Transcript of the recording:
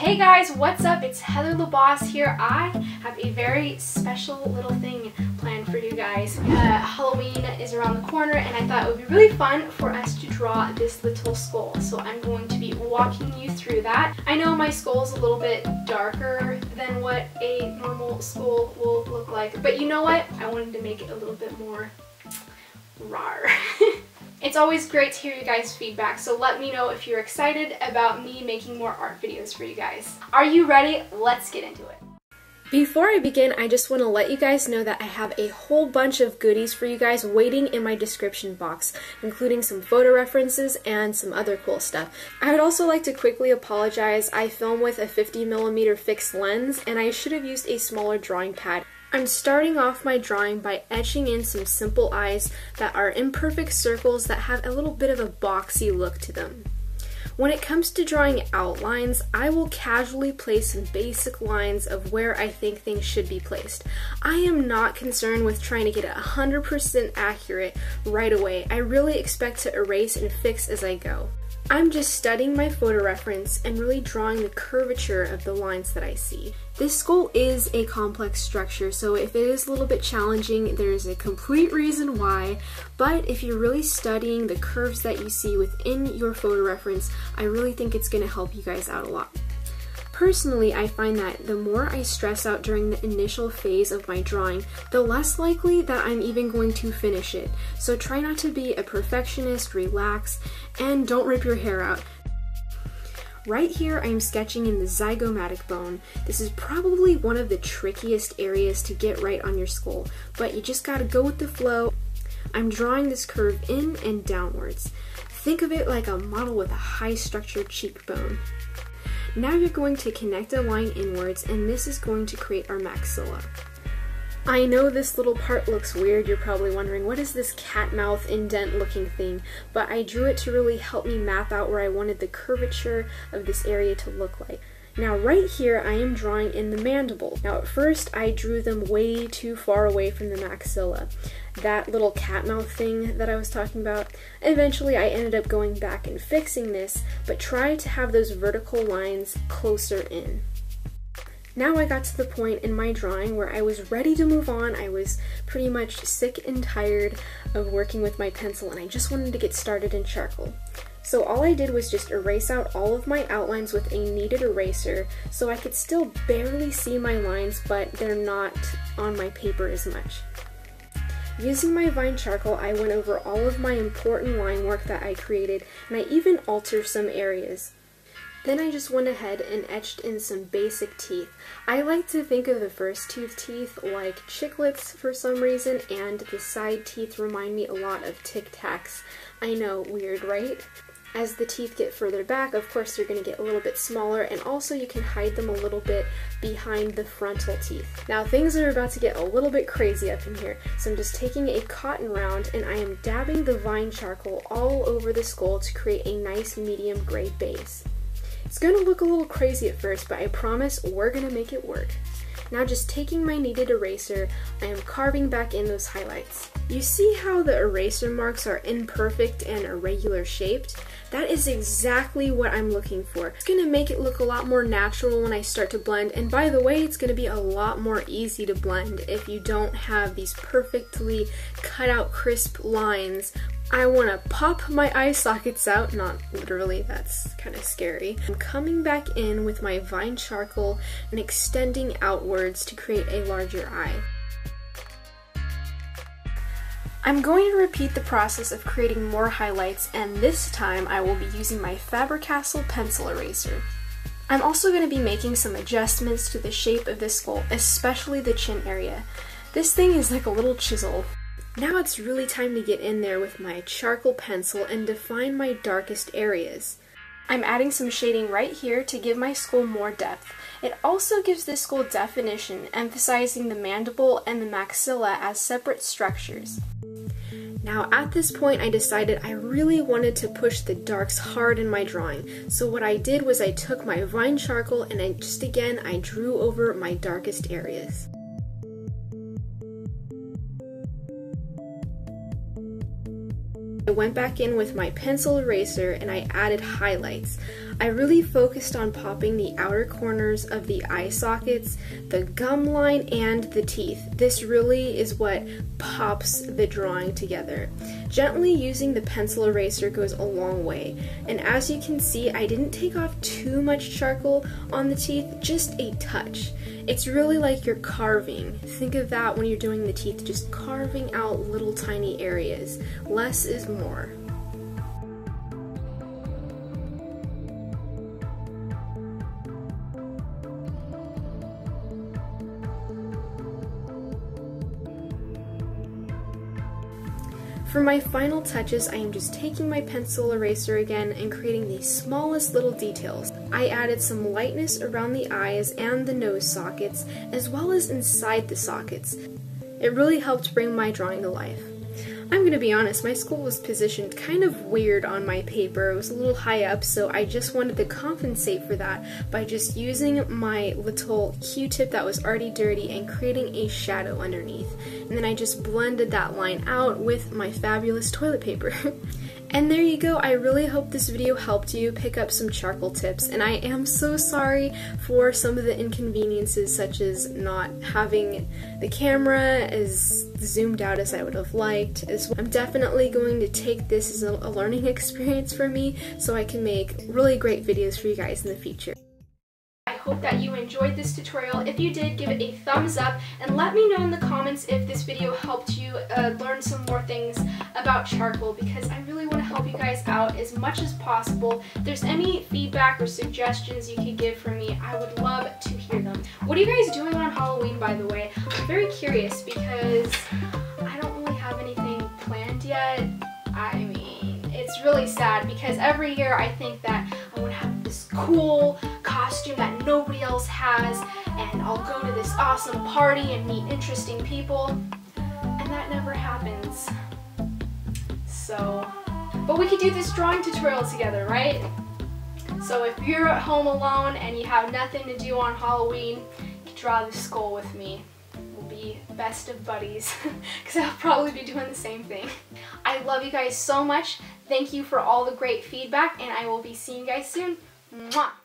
Hey guys, what's up? It's Heather LeBas here. I have a very special little thing planned for you guys. Halloween is around the corner and I thought it would be really fun for us to draw this little skull. So I'm going to be walking you through that. I know my skull is a little bit darker than what a normal skull will look like, but you know what? I wanted to make it a little bit more rawr. It's always great to hear you guys' feedback, so let me know if you're excited about me making more art videos for you guys. Are you ready? Let's get into it. Before I begin, I just want to let you guys know that I have a whole bunch of goodies for you guys waiting in my description box, including some photo references and some other cool stuff. I would also like to quickly apologize. I film with a 50mm fixed lens, and I should have used a smaller drawing pad. I'm starting off my drawing by etching in some simple eyes that are imperfect circles that have a little bit of a boxy look to them. When it comes to drawing outlines, I will casually place some basic lines of where I think things should be placed. I am not concerned with trying to get it 100% accurate right away. I really expect to erase and fix as I go. I'm just studying my photo reference and really drawing the curvature of the lines that I see. This skull is a complex structure, so if it is a little bit challenging, there is a complete reason why, but if you're really studying the curves that you see within your photo reference, I really think it's going to help you guys out a lot. Personally, I find that the more I stress out during the initial phase of my drawing, the less likely that I'm even going to finish it. So try not to be a perfectionist, relax, and don't rip your hair out. Right here, I'm sketching in the zygomatic bone. This is probably one of the trickiest areas to get right on your skull, but you just gotta go with the flow. I'm drawing this curve in and downwards. Think of it like a model with a high structured cheekbone. Now you're going to connect a line inwards, and this is going to create our maxilla. I know this little part looks weird. You're probably wondering, what is this cat mouth indent looking thing? But I drew it to really help me map out where I wanted the curvature of this area to look like. Now right here, I am drawing in the mandible. Now at first, I drew them way too far away from the maxilla. That little cat mouth thing that I was talking about. Eventually, I ended up going back and fixing this, but try to have those vertical lines closer in. Now I got to the point in my drawing where I was ready to move on. I was pretty much sick and tired of working with my pencil, and I just wanted to get started in charcoal. So all I did was just erase out all of my outlines with a kneaded eraser so I could still barely see my lines, but they're not on my paper as much. Using my Vine Charcoal, I went over all of my important line work that I created, and I even altered some areas. Then I just went ahead and etched in some basic teeth. I like to think of the first two teeth like chiclets for some reason, and the side teeth remind me a lot of Tic Tacs. I know, weird, right? As the teeth get further back, of course they're going to get a little bit smaller, and also you can hide them a little bit behind the frontal teeth. Now things are about to get a little bit crazy up in here, so I'm just taking a cotton round and I am dabbing the Vine Charcoal all over the skull to create a nice medium gray base. It's going to look a little crazy at first, but I promise we're going to make it work. Now just taking my kneaded eraser, I am carving back in those highlights. You see how the eraser marks are imperfect and irregular shaped? That is exactly what I'm looking for. It's going to make it look a lot more natural when I start to blend, and by the way, it's going to be a lot more easy to blend if you don't have these perfectly cut out crisp lines. I want to pop my eye sockets out, not literally, that's kind of scary. I'm coming back in with my Vine Charcoal and extending outwards to create a larger eye. I'm going to repeat the process of creating more highlights, and this time I will be using my Faber-Castell pencil eraser. I'm also going to be making some adjustments to the shape of this skull, especially the chin area. This thing is like a little chisel. Now it's really time to get in there with my charcoal pencil and define my darkest areas. I'm adding some shading right here to give my skull more depth. It also gives this skull definition, emphasizing the mandible and the maxilla as separate structures. Now at this point, I decided I really wanted to push the darks hard in my drawing. So what I did was I took my Vine Charcoal and I drew over my darkest areas. I went back in with my pencil eraser and I added highlights. I really focused on popping the outer corners of the eye sockets, the gum line, and the teeth. This really is what pops the drawing together. Gently using the pencil eraser goes a long way, and as you can see, I didn't take off too much charcoal on the teeth, just a touch. It's really like you're carving. Think of that when you're doing the teeth, just carving out little tiny areas. Less is more. For my final touches, I am just taking my pencil eraser again and creating the smallest little details. I added some lightness around the eyes and the nose sockets, as well as inside the sockets. It really helped bring my drawing to life. I'm gonna be honest, my school was positioned kind of weird on my paper. It was a little high up, so I just wanted to compensate for that by just using my little Q-tip that was already dirty and creating a shadow underneath. And then I just blended that line out with my fabulous toilet paper. And there you go, I really hope this video helped you pick up some charcoal tips, and I am so sorry for some of the inconveniences, such as not having the camera as zoomed out as I would have liked. I'm definitely going to take this as a learning experience for me so I can make really great videos for you guys in the future. Hope that you enjoyed this tutorial. If you did, give it a thumbs up and let me know in the comments if this video helped you learn some more things about charcoal, because I really want to help you guys out as much as possible. If there's any feedback or suggestions you could give for me, I would love to hear them. What are you guys doing on Halloween, by the way? I'm very curious because I don't really have anything planned yet. I mean, it's really sad because every year I think that I want to have this cool costume that nobody else has, and I'll go to this awesome party and meet interesting people, and that never happens. So, but we could do this drawing tutorial together, right? So if you're at home alone and you have nothing to do on Halloween, you can draw the skull with me. We'll be best of buddies, because I'll probably be doing the same thing. I love you guys so much. Thank you for all the great feedback, and I will be seeing you guys soon. Mwah!